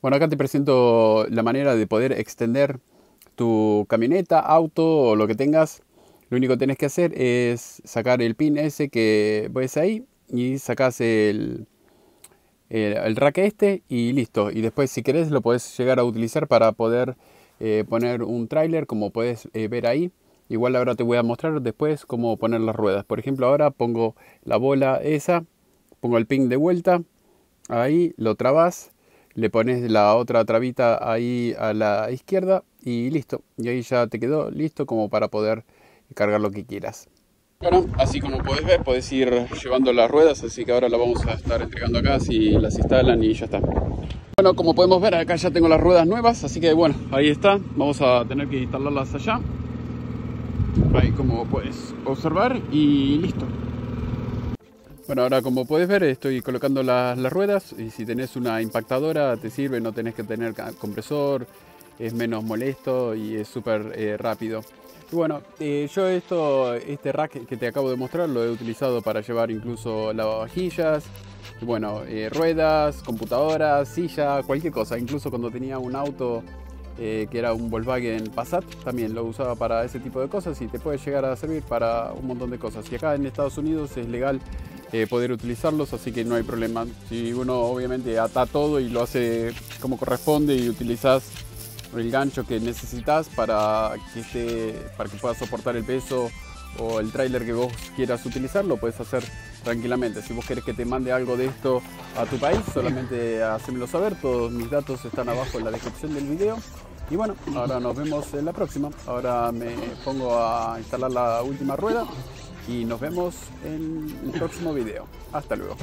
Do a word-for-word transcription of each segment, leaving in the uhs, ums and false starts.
Bueno, acá te presento la manera de poder extender tu camioneta, auto o lo que tengas. Lo único que tenés que hacer es sacar el pin ese que ves ahí y sacas el, el, el rack este y listo. Y después, si querés, lo podés llegar a utilizar para poder eh, poner un tráiler, como podés eh, ver ahí. Igual ahora te voy a mostrar después cómo poner las ruedas. Por ejemplo, ahora pongo la bola esa, pongo el pin de vuelta, ahí lo trabas. Le pones la otra trabita ahí a la izquierda y listo. Y ahí ya te quedó listo como para poder cargar lo que quieras. Bueno, así como podés ver, podés ir llevando las ruedas. Así que ahora las vamos a estar entregando acá si las instalan y ya está. Bueno, como podemos ver, acá ya tengo las ruedas nuevas. Así que bueno, ahí está. Vamos a tener que instalarlas allá. Ahí como puedes observar y listo. Bueno, ahora como puedes ver estoy colocando las, las ruedas, y si tenés una impactadora te sirve, no tenés que tener compresor, es menos molesto y es súper eh, rápido. Y bueno, eh, yo esto, este rack que te acabo de mostrar lo he utilizado para llevar incluso lavavajillas, y bueno, eh, ruedas, computadoras, silla, cualquier cosa. Incluso cuando tenía un auto eh, que era un Volkswagen Passat, también lo usaba para ese tipo de cosas y te puede llegar a servir para un montón de cosas. Y acá en Estados Unidos es legal Eh, poder utilizarlos, así que no hay problema. Si uno obviamente ata todo y lo hace como corresponde y utilizas el gancho que necesitas para que esté, para que pueda soportar el peso o el tráiler que vos quieras utilizar, lo puedes hacer tranquilamente. Si vos querés que te mande algo de esto a tu país, solamente hacémelo saber. Todos mis datos están abajo en la descripción del video. Y bueno, ahora nos vemos en la próxima. Ahora me pongo a instalar la última rueda. Y nos vemos en el próximo video. Hasta luego.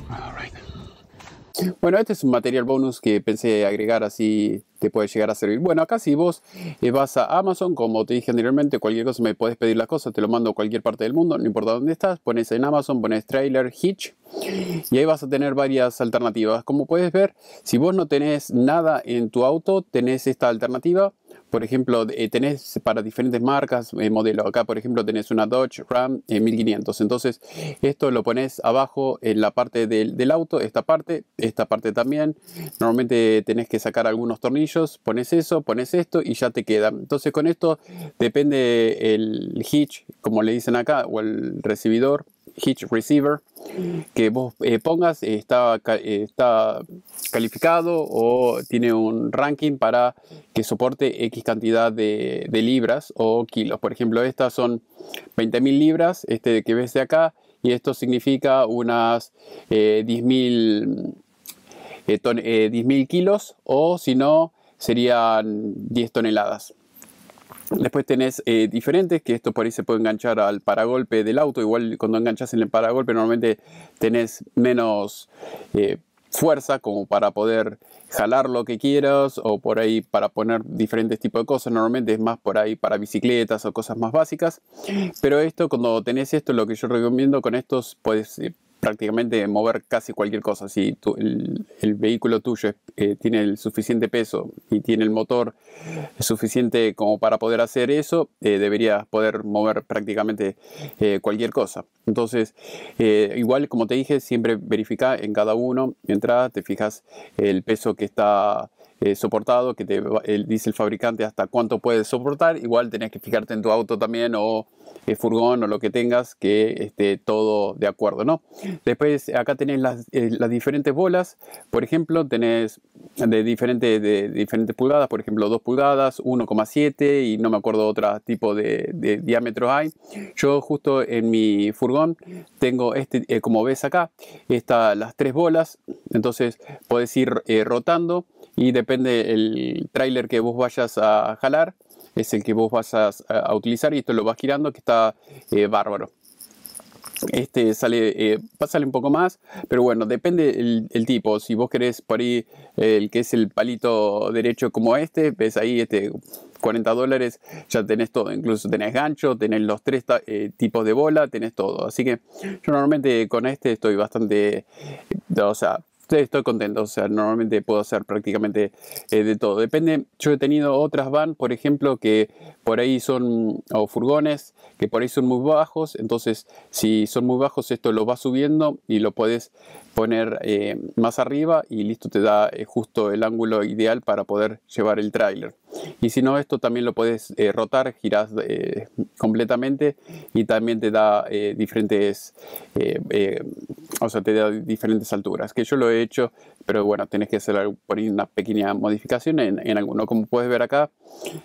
Bueno, este es un material bonus que pensé agregar, así te puede llegar a servir. Bueno, acá si vos vas a Amazon, como te dije anteriormente, cualquier cosa me podés pedir las cosas, te lo mando a cualquier parte del mundo, no importa dónde estás. Pones en Amazon, pones trailer Hitch y ahí vas a tener varias alternativas. Como puedes ver, si vos no tenés nada en tu auto, tenés esta alternativa. Por ejemplo, tenés para diferentes marcas, eh, modelo. Acá, por ejemplo, tenés una Dodge Ram eh, mil quinientos. Entonces, esto lo pones abajo en la parte del, del auto, esta parte, esta parte también. Normalmente tenés que sacar algunos tornillos, pones eso, pones esto y ya te queda. Entonces, con esto depende el hitch, como le dicen acá, o el recibidor, Hitch Receiver, que vos eh, pongas, eh, está, eh, está calificado o tiene un ranking para que soporte X cantidad de, de libras o kilos. Por ejemplo, estas son veinte mil libras, este que ves de acá, y esto significa unas eh, diez mil eh, eh, diez mil kilos, o si no, serían diez toneladas. Después tenés eh, diferentes, que esto por ahí se puede enganchar al paragolpe del auto. Igual cuando enganchas en el paragolpe normalmente tenés menos eh, fuerza como para poder jalar lo que quieras, o por ahí para poner diferentes tipos de cosas. Normalmente es más por ahí para bicicletas o cosas más básicas. Pero esto, cuando tenés esto, lo que yo recomiendo, con estos puedes eh, prácticamente mover casi cualquier cosa. Si tu, el, el vehículo tuyo eh, tiene el suficiente peso y tiene el motor suficiente como para poder hacer eso, eh, deberías poder mover prácticamente eh, cualquier cosa. Entonces, eh, igual como te dije, siempre verifica en cada uno, entra, te fijas el peso que está eh, soportado, que te el, dice el fabricante hasta cuánto puedes soportar. Igual tenés que fijarte en tu auto también, o eh, furgón, o lo que tengas, que esté todo de acuerdo, ¿no? Después acá tenés las, eh, las diferentes bolas. Por ejemplo, tenés de, diferente, de diferentes pulgadas. Por ejemplo, dos pulgadas, uno coma siete y no me acuerdo otro tipo de, de diámetros hay. Yo justo en mi furgón tengo este, eh, como ves acá, está las tres bolas. Entonces podés ir eh, rotando, y depende el tráiler que vos vayas a jalar, es el que vos vas a, a utilizar, y esto lo vas girando, que está eh, bárbaro. Este sale, eh, sale un poco más, pero bueno, depende el, el tipo. Si vos querés por ahí eh, el que es el palito derecho como este, ves ahí este cuarenta dólares, ya tenés todo. Incluso tenés gancho, tenés los tres eh, tipos de bola, tenés todo. Así que yo normalmente con este estoy bastante, eh, o sea, estoy contento, o sea, normalmente puedo hacer prácticamente eh, de todo. Depende, yo he tenido otras van, por ejemplo, que por ahí son, o furgones, que por ahí son muy bajos. Entonces, si son muy bajos, esto lo va subiendo y lo puedes poner eh, más arriba y listo, te da eh, justo el ángulo ideal para poder llevar el tráiler. Y si no, esto también lo puedes eh, rotar, girás eh, completamente y también te da eh, diferentes, eh, eh, o sea, te da diferentes alturas, que yo lo he hecho, pero bueno, tenés que hacer por ahí una pequeña modificación en, en alguno. Como puedes ver acá,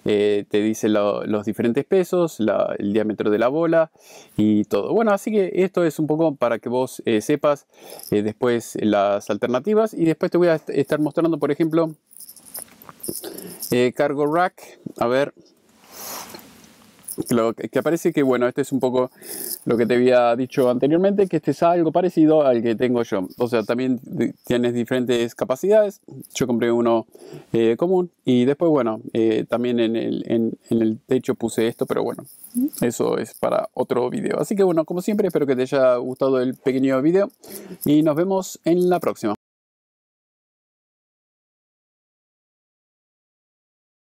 eh, te dice lo, los diferentes pesos, la, el diámetro de la bola y todo. Bueno, así que esto es un poco para que vos eh, sepas eh, después las alternativas, y después te voy a estar mostrando, por ejemplo, Eh, cargo rack, a ver, lo que aparece, que bueno, este es un poco lo que te había dicho anteriormente, que este es algo parecido al que tengo yo. O sea, también tienes diferentes capacidades. Yo compré uno eh, común, y después, bueno, eh, también en el, en, en el techo puse esto, pero bueno, eso es para otro video. Así que bueno, como siempre, espero que te haya gustado el pequeño video y nos vemos en la próxima.